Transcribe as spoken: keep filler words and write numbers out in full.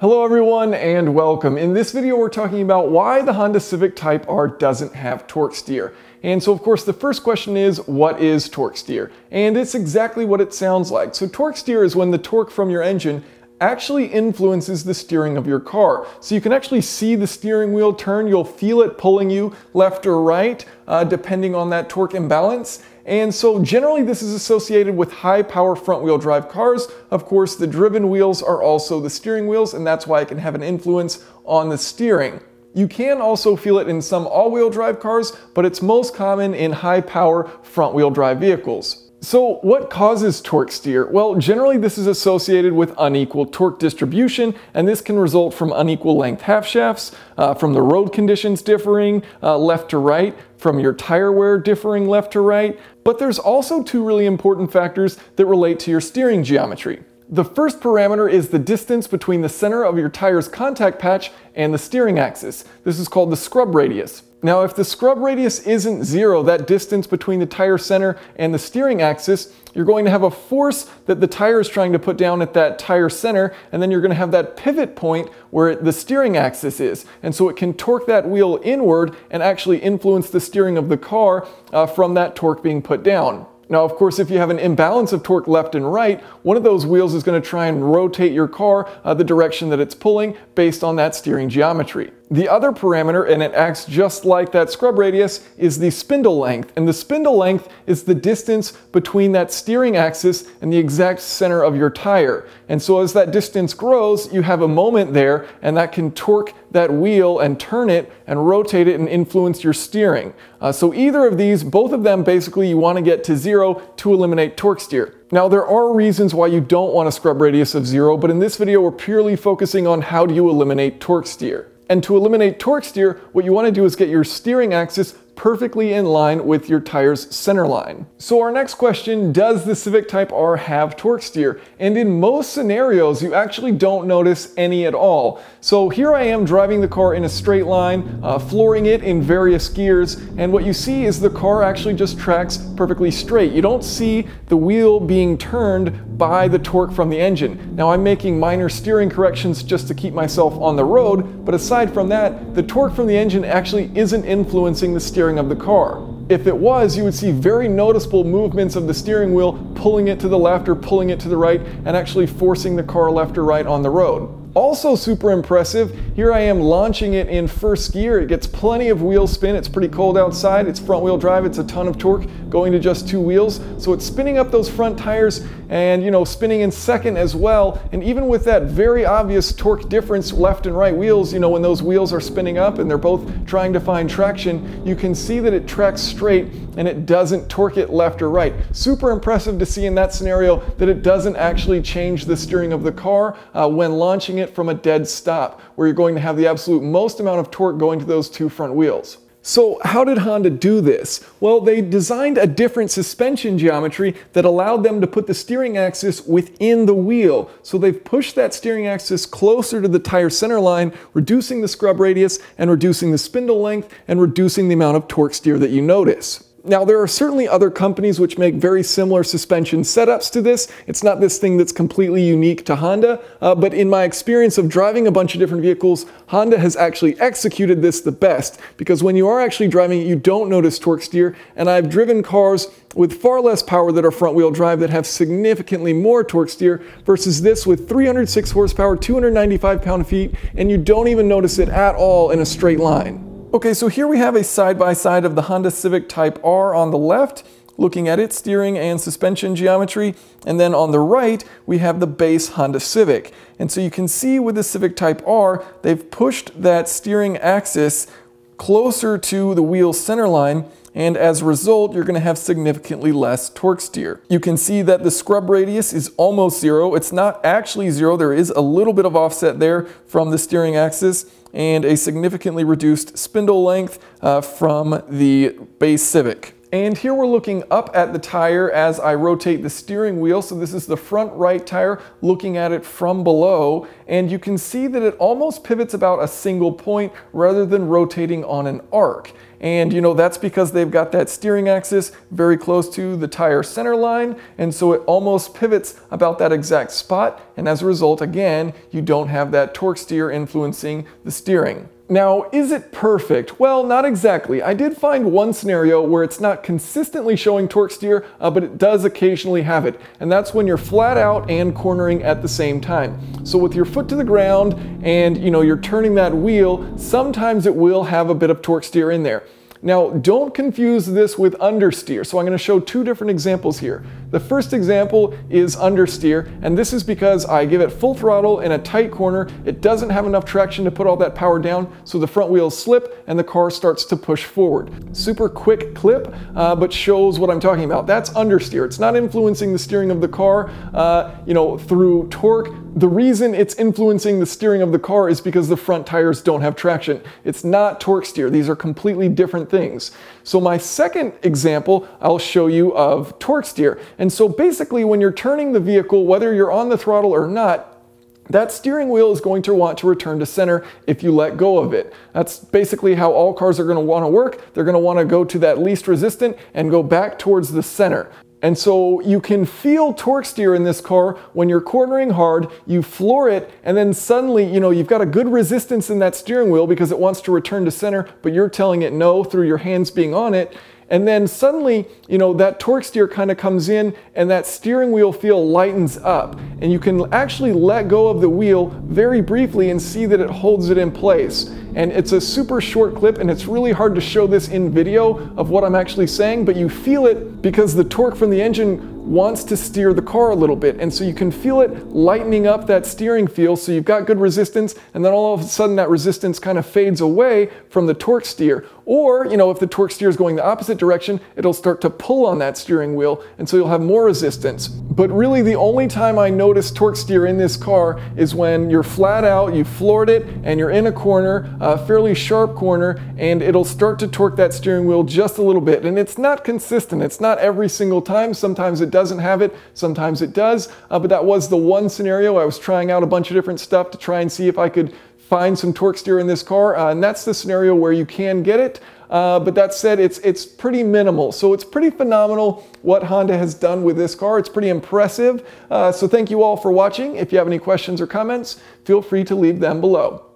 Hello everyone and welcome. In this video we're talking about why the Honda Civic Type R doesn't have torque steer. And so of course the first question is, what is torque steer? And it's exactly what it sounds like. So torque steer is when the torque from your engine actually influences the steering of your car. So you can actually see the steering wheel turn, you'll feel it pulling you left or right, uh, depending on that torque imbalance. And so generally this is associated with high power front wheel drive cars. Of course, the driven wheels are also the steering wheels, and that's why it can have an influence on the steering. You can also feel it in some all wheel drive cars, but it's most common in high power front wheel drive vehicles. So what causes torque steer? Well, generally this is associated with unequal torque distribution, and this can result from unequal length half shafts, uh, from the road conditions differing uh, left to right, from your tire wear differing left to right. But there's also two really important factors that relate to your steering geometry. The first parameter is the distance between the center of your tire's contact patch and the steering axis. This is called the scrub radius. Now, if the scrub radius isn't zero, that distance between the tire center and the steering axis, you're going to have a force that the tire is trying to put down at that tire center, and then you're going to have that pivot point where the steering axis is. And so it can torque that wheel inward and actually influence the steering of the car uh, from that torque being put down. Now, of course, if you have an imbalance of torque left and right, one of those wheels is going to try and rotate your car uh, the direction that it's pulling based on that steering geometry. The other parameter, and it acts just like that scrub radius, is the spindle length. And the spindle length is the distance between that steering axis and the exact center of your tire. And so as that distance grows, you have a moment there, and that can torque that wheel and turn it and rotate it and influence your steering. Uh, so either of these, both of them, basically you want to get to zero to eliminate torque steer. Now, there are reasons why you don't want a scrub radius of zero, but in this video we're purely focusing on how do you eliminate torque steer. And to eliminate torque steer, what you want to do is get your steering axis perfectly in line with your tire's center line. So our next question, does the Civic Type R have torque steer? And in most scenarios, you actually don't notice any at all. So here I am driving the car in a straight line, uh, flooring it in various gears, and what you see is the car actually just tracks perfectly straight. You don't see the wheel being turned by the torque from the engine. Now, I'm making minor steering corrections just to keep myself on the road, but aside from that, the torque from the engine actually isn't influencing the steering of the car. If it was, you would see very noticeable movements of the steering wheel pulling it to the left or pulling it to the right and actually forcing the car left or right on the road. Also super impressive, here I am launching it in first gear. It gets plenty of wheel spin. It's pretty cold outside. It's front wheel drive. It's a ton of torque going to just two wheels. So it's spinning up those front tires and, you know, spinning in second as well. And even with that very obvious torque difference left and right wheels, you know, when those wheels are spinning up and they're both trying to find traction, you can see that it tracks straight and it doesn't torque it left or right. Super impressive to see in that scenario that it doesn't actually change the steering of the car uh, when launching it from a dead stop, where you're going to have the absolute most amount of torque going to those two front wheels. So how did Honda do this? Well, they designed a different suspension geometry that allowed them to put the steering axis within the wheel. So they've pushed that steering axis closer to the tire center line, reducing the scrub radius and reducing the spindle length and reducing the amount of torque steer that you notice. Now, there are certainly other companies which make very similar suspension setups to this. It's not this thing that's completely unique to Honda, uh, but in my experience of driving a bunch of different vehicles, Honda has actually executed this the best, because when you are actually driving it, you don't notice torque steer, and I've driven cars with far less power that are front wheel drive that have significantly more torque steer versus this with three hundred six horsepower, two hundred ninety-five pound-feet, and you don't even notice it at all in a straight line. Okay, so here we have a side-by-side of the Honda Civic Type R on the left, looking at its steering and suspension geometry, and then on the right, we have the base Honda Civic. And so you can see with the Civic Type R, they've pushed that steering axis closer to the wheel center line, and as a result, you're gonna have significantly less torque steer. You can see that the scrub radius is almost zero. It's not actually zero. There is a little bit of offset there from the steering axis, and a significantly reduced spindle length uh, from the base Civic. And here we're looking up at the tire as I rotate the steering wheel. So this is the front right tire, looking at it from below. And you can see that it almost pivots about a single point rather than rotating on an arc. And you know, that's because they've got that steering axis very close to the tire center line. And so it almost pivots about that exact spot. And as a result, again, you don't have that torque steer influencing the steering. Now, is it perfect? Well, not exactly. I did find one scenario where it's not consistently showing torque steer, uh, but it does occasionally have it. And that's when you're flat out and cornering at the same time. So with your foot to the ground and you know, you're turning that wheel, sometimes it will have a bit of torque steer in there. Now, don't confuse this with understeer. So I'm going to show two different examples here. The first example is understeer, and this is because I give it full throttle in a tight corner. It doesn't have enough traction to put all that power down, so the front wheels slip and the car starts to push forward. Super quick clip, uh, but shows what I'm talking about. That's understeer. It's not influencing the steering of the car, uh, you know, through torque. The reason it's influencing the steering of the car is because the front tires don't have traction. It's not torque steer. These are completely different things. So my second example I'll show you of torque steer. And so basically when you're turning the vehicle, whether you're on the throttle or not, that steering wheel is going to want to return to center if you let go of it. That's basically how all cars are going to want to work. They're going to want to go to that least resistant and go back towards the center. And so you can feel torque steer in this car when you're cornering hard, you floor it, and then suddenly, you know, you've got a good resistance in that steering wheel because it wants to return to center, but you're telling it no through your hands being on it. And then suddenly, you know, that torque steer kind of comes in and that steering wheel feel lightens up. And you can actually let go of the wheel very briefly and see that it holds it in place. And it's a super short clip and it's really hard to show this in video of what I'm actually saying, but you feel it because the torque from the engine wants to steer the car a little bit. And so you can feel it lightening up that steering feel. So you've got good resistance and then all of a sudden that resistance kind of fades away from the torque steer. Or, you know, if the torque steer is going the opposite direction, it'll start to pull on that steering wheel and so you'll have more resistance. But really the only time I notice torque steer in this car is when you're flat out, you floored it and you're in a corner, a fairly sharp corner, and it'll start to torque that steering wheel just a little bit. And it's not consistent. It's not every single time. Sometimes it does doesn't have it, sometimes it does, uh, but that was the one scenario. I was trying out a bunch of different stuff to try and see if I could find some torque steer in this car, uh, and that's the scenario where you can get it, uh, but that said, it's, it's pretty minimal. So it's pretty phenomenal what Honda has done with this car. It's pretty impressive, uh, so thank you all for watching. If you have any questions or comments, feel free to leave them below.